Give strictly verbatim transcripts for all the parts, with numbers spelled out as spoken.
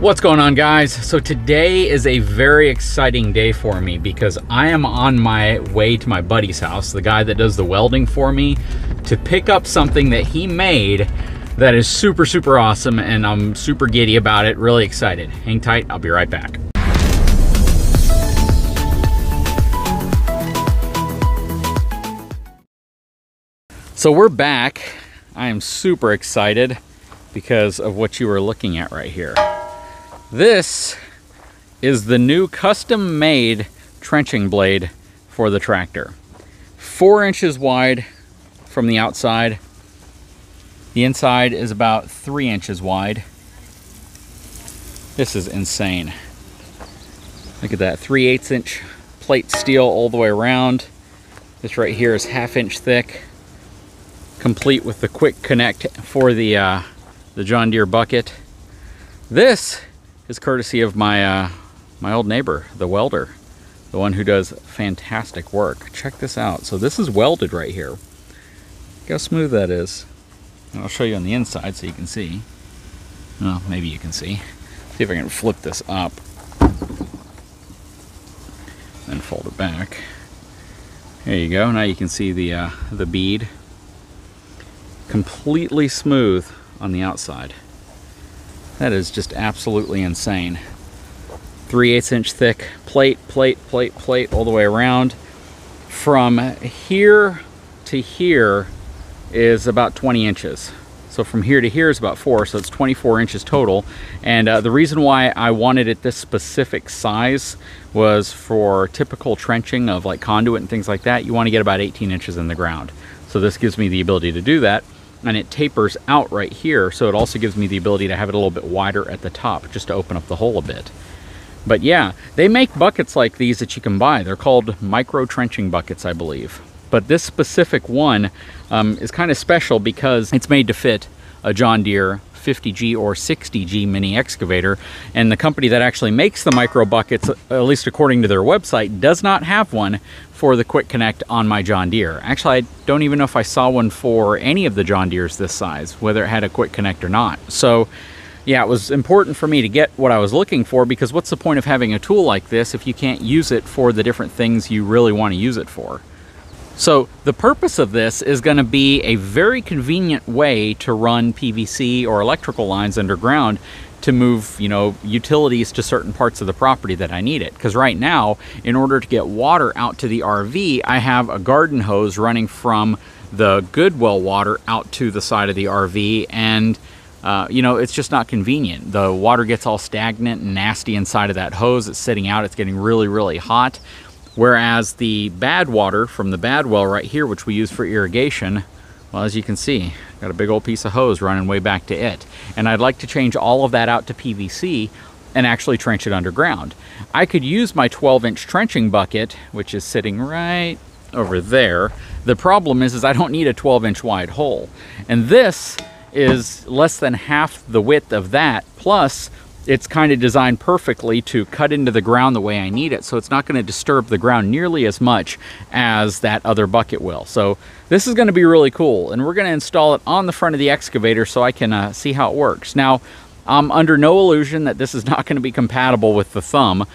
What's going on, guys? So today is a very exciting day for me because I am on my way to my buddy's house, the guy that does the welding for me, to pick up something that he made that is super, super awesome, and I'm super giddy about it, really excited. Hang tight, I'll be right back. So we're back. I am super excited because of what you were looking at right here. This is the new custom-made trenching blade for the tractor. Four inches wide from the outside. The inside is about three inches wide. This is insane. Look at that, three eighths inch plate steel all the way around. This right here is half inch thick, complete with the quick connect for the uh, the John Deere bucket. This is courtesy of my uh, my old neighbor, the welder, the one who does fantastic work. Check this out. So this is welded right here. Look how smooth that is. And I'll show you on the inside so you can see. Well, maybe you can see. See if I can flip this up and fold it back. There you go. Now you can see the uh, the bead. Completely smooth on the outside. That is just absolutely insane. three eighths inch thick plate, plate, plate, plate, all the way around. From here to here is about twenty inches. So from here to here is about four, so it's twenty-four inches total. And uh, the reason why I wanted it this specific size was for typical trenching of like conduit and things like that. You want to get about eighteen inches in the ground. So this gives me the ability to do that. And it tapers out right here, so it also gives me the ability to have it a little bit wider at the top just to open up the hole a bit. But yeah, they make buckets like these that you can buy. They're called micro trenching buckets, I believe. But this specific one um, is kind of special because it's made to fit a John Deere fifty G or sixty G mini excavator, and the company that actually makes the micro buckets, at least according to their website, does not have one for the quick connect on my John Deere. Actually, I don't even know if I saw one for any of the John Deeres this size, whether it had a quick connect or not. So yeah, it was important for me to get what I was looking for, because what's the point of having a tool like this if you can't use it for the different things you really want to use it for? So the purpose of this is going to be a very convenient way to run P V C or electrical lines underground to move, you know, utilities to certain parts of the property that I need it. Because right now, in order to get water out to the R V, I have a garden hose running from the Goodwell water out to the side of the R V, and Uh, you know, it's just not convenient. The water gets all stagnant and nasty inside of that hose. It's sitting out, it's getting really, really hot. Whereas the bad water from the bad well right here, which we use for irrigation, well, as you can see, got a big old piece of hose running way back to it. And I'd like to change all of that out to P V C and actually trench it underground. I could use my twelve inch trenching bucket, which is sitting right over there. The problem is, is I don't need a twelve inch wide hole. And this is less than half the width of that, plus it's kind of designed perfectly to cut into the ground the way I need it, so it's not going to disturb the ground nearly as much as that other bucket will. So this is going to be really cool, and we're going to install it on the front of the excavator so I can uh, see how it works. Now, I'm under no illusion that this is not going to be compatible with the thumb.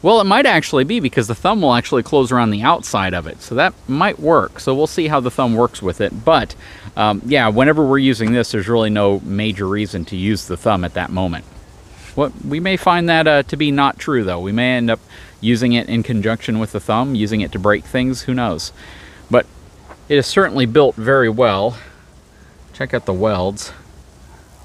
Well, it might actually be, because the thumb will actually close around the outside of it, so that might work. So we'll see how the thumb works with it. But um, yeah, whenever we're using this, there's really no major reason to use the thumb at that moment. Well, we may find that uh, to be not true, though. We may end up using it in conjunction with the thumb, using it to break things, who knows. But it is certainly built very well. Check out the welds.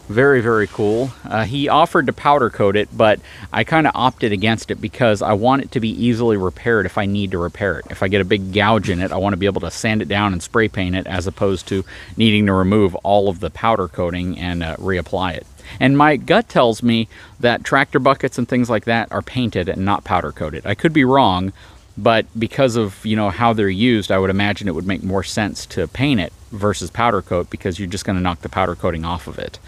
Very, very cool. Uh, he offered to powder coat it, but I kind of opted against it because I want it to be easily repaired if I need to repair it. If I get a big gouge in it, I want to be able to sand it down and spray paint it, as opposed to needing to remove all of the powder coating and uh, reapply it. And my gut tells me that tractor buckets and things like that are painted and not powder coated. I could be wrong, but because of, you know, how they're used, I would imagine it would make more sense to paint it versus powder coat, because you're just going to knock the powder coating off of it.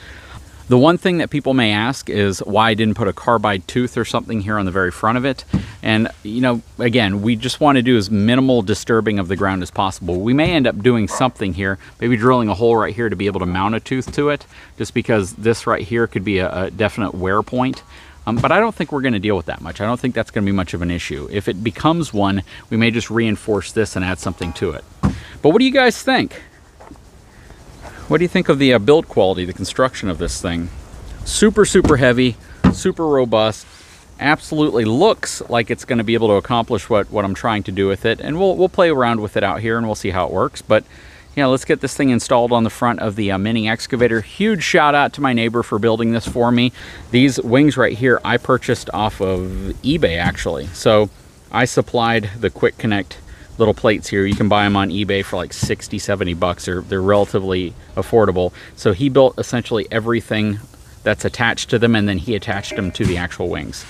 The one thing that people may ask is why I didn't put a carbide tooth or something here on the very front of it. And, you know, again, we just want to do as minimal disturbing of the ground as possible. We may end up doing something here, maybe drilling a hole right here to be able to mount a tooth to it, just because this right here could be a, a definite wear point. Um, but I don't think we're going to deal with that much. I don't think that's going to be much of an issue. If it becomes one, we may just reinforce this and add something to it. But what do you guys think? What do you think of the uh, build quality, the construction of this thing? Super, super heavy, super robust. Absolutely looks like it's going to be able to accomplish what, what I'm trying to do with it. And we'll, we'll play around with it out here and we'll see how it works. But yeah, let's get this thing installed on the front of the uh, mini excavator. Huge shout out to my neighbor for building this for me. These wings right here, I purchased off of eBay actually. So I supplied the Quick Connect little plates here. You can buy them on eBay for like sixty, seventy bucks. They're, they're relatively affordable. So he built essentially everything that's attached to them, and then he attached them to the actual wings.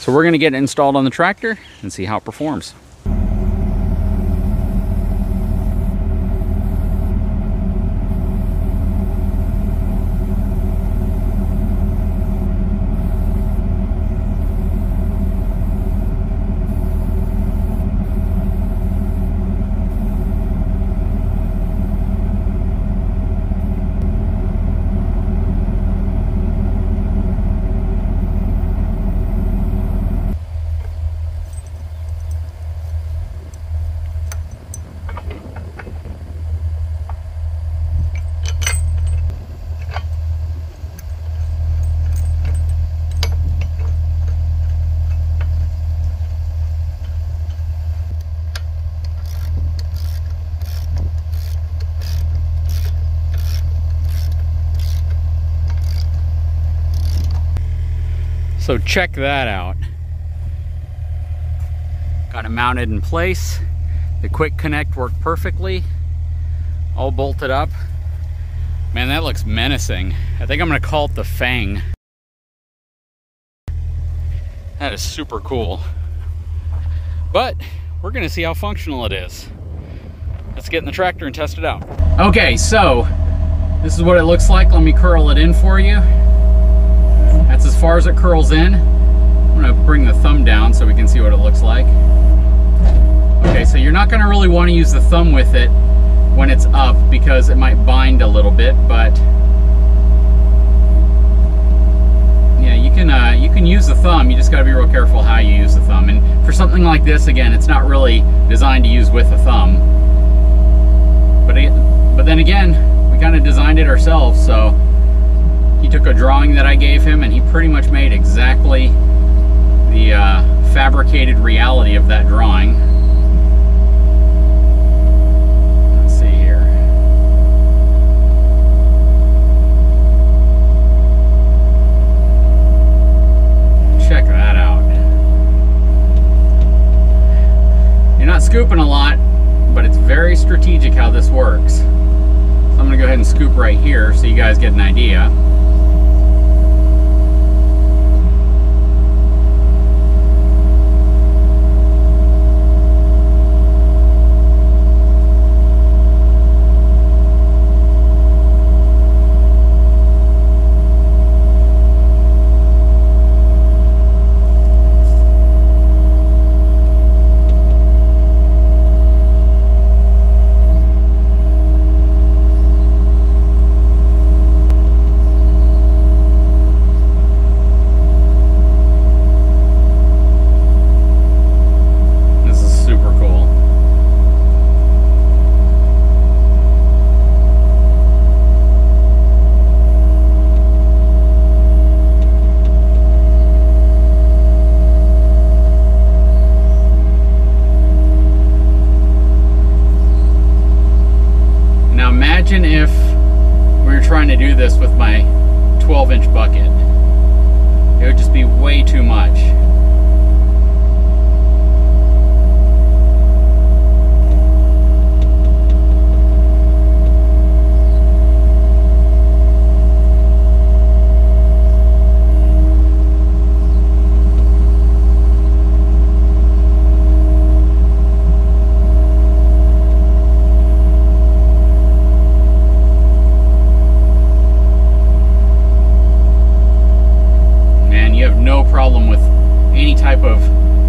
So we're gonna get it installed on the tractor and see how it performs. So check that out. Got it mounted in place. The Quick Connect worked perfectly. All bolted up. Man, that looks menacing. I think I'm gonna call it the Fang. That is super cool. But we're gonna see how functional it is. Let's get in the tractor and test it out. Okay, so this is what it looks like. Let me curl it in for you. That's as far as it curls in. I'm gonna bring the thumb down so we can see what it looks like. Okay, so you're not gonna really wanna use the thumb with it when it's up because it might bind a little bit, but yeah, you can, uh, you can use the thumb. You just gotta be real careful how you use the thumb. And for something like this, again, it's not really designed to use with a thumb. But, it, but then again, we kinda designed it ourselves, so he took a drawing that I gave him and he pretty much made exactly the uh, fabricated reality of that drawing. Let's see here. Check that out. You're not scooping a lot, but it's very strategic how this works. So I'm gonna go ahead and scoop right here so you guys get an idea. If we were trying to do this with my twelve inch bucket, it would just be way too much.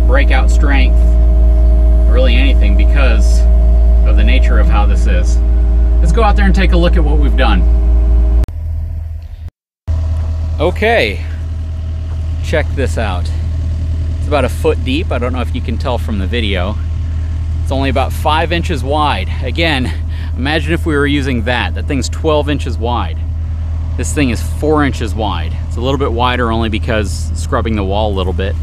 Breakout strength, really anything, because of the nature of how this is. Let's go out there and take a look at what we've done. Okay, check this out. It's about a foot deep. I don't know if you can tell from the video. It's only about five inches wide. Again, imagine if we were using that. That thing's twelve inches wide. This thing is four inches wide. It's a little bit wider only because scrubbing the wall a little bit.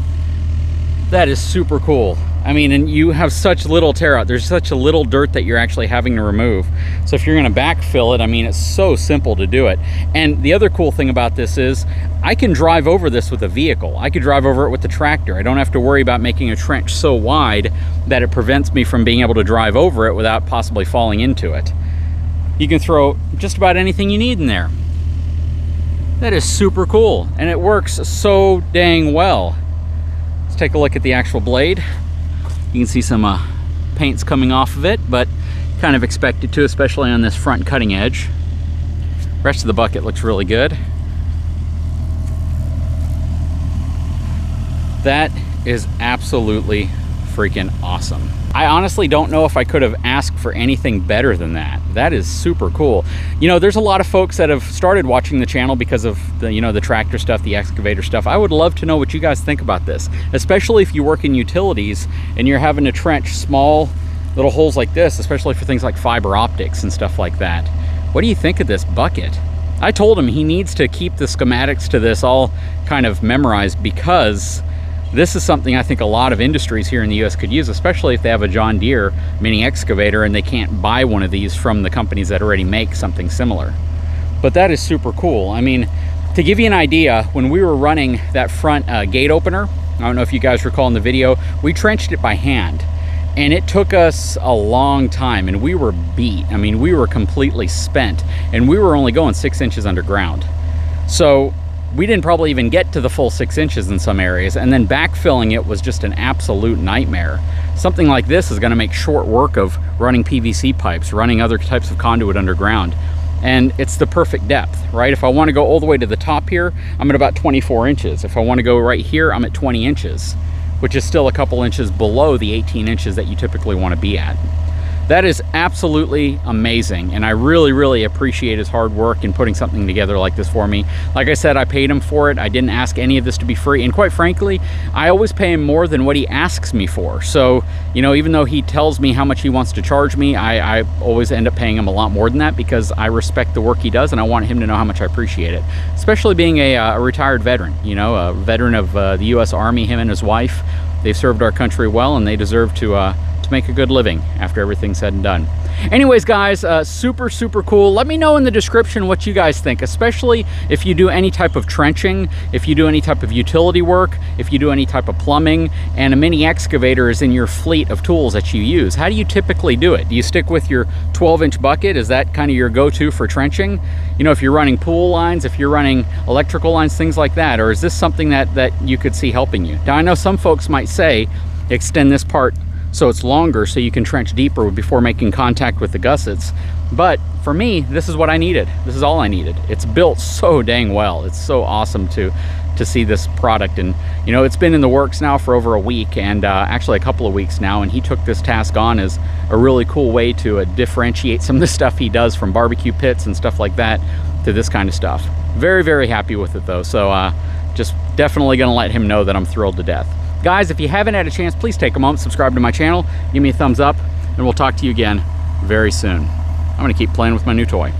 That is super cool. I mean, and you have such little tear out. There's such a little dirt that you're actually having to remove. So if you're gonna backfill it, I mean, it's so simple to do it. And the other cool thing about this is I can drive over this with a vehicle. I could drive over it with the tractor. I don't have to worry about making a trench so wide that it prevents me from being able to drive over it without possibly falling into it. You can throw just about anything you need in there. That is super cool. And it works so dang well. Let's take a look at the actual blade. You can see some uh, paint's coming off of it, but kind of expected to, especially on this front cutting edge. The rest of the bucket looks really good. That is absolutely freaking awesome. I honestly don't know if I could have asked for anything better than that. That is super cool. You know, there's a lot of folks that have started watching the channel because of the, you know, the tractor stuff, the excavator stuff. I would love to know what you guys think about this, especially if you work in utilities and you're having to trench small little holes like this, especially for things like fiber optics and stuff like that. What do you think of this bucket? I told him he needs to keep the schematics to this all kind of memorized, because this is something I think a lot of industries here in the U S could use, especially if they have a John Deere mini excavator and they can't buy one of these from the companies that already make something similar. But that is super cool. I mean, to give you an idea, when we were running that front uh, gate opener, I don't know if you guys recall in the video, we trenched it by hand. And it took us a long time, and we were beat. I mean, we were completely spent, and we were only going six inches underground. So we didn't probably even get to the full six inches in some areas, and then backfilling it was just an absolute nightmare. Something like this is gonna make short work of running P V C pipes, running other types of conduit underground. And it's the perfect depth, right? If I wanna go all the way to the top here, I'm at about twenty-four inches. If I wanna go right here, I'm at twenty inches, which is still a couple inches below the eighteen inches that you typically wanna be at. That is absolutely amazing, and I really, really appreciate his hard work in putting something together like this for me. Like I said, I paid him for it. I didn't ask any of this to be free, and quite frankly, I always pay him more than what he asks me for. So, you know, even though he tells me how much he wants to charge me, I, I always end up paying him a lot more than that because I respect the work he does, and I want him to know how much I appreciate it, especially being a, a retired veteran, you know, a veteran of uh, the U S Army, him and his wife. They've served our country well, and they deserve to uh, make a good living after everything's said and done. Anyways, guys, uh, super, super cool. Let me know in the description what you guys think, especially if you do any type of trenching, if you do any type of utility work, if you do any type of plumbing, and a mini excavator is in your fleet of tools that you use. How do you typically do it? Do you stick with your twelve inch bucket? Is that kind of your go-to for trenching? You know, if you're running pool lines, if you're running electrical lines, things like that, or is this something that, that you could see helping you? Now, I know some folks might say, extend this part so it's longer so you can trench deeper before making contact with the gussets. But for me, this is what I needed. This is all I needed. It's built so dang well. It's so awesome to to see this product. And you know, it's been in the works now for over a week, and uh, actually a couple of weeks now, and he took this task on as a really cool way to uh, differentiate some of the stuff he does from barbecue pits and stuff like that to this kind of stuff. Very, very happy with it though. So uh, just definitely gonna let him know that I'm thrilled to death. Guys, if you haven't had a chance, please take a moment, subscribe to my channel, give me a thumbs up, and we'll talk to you again very soon. I'm gonna keep playing with my new toy.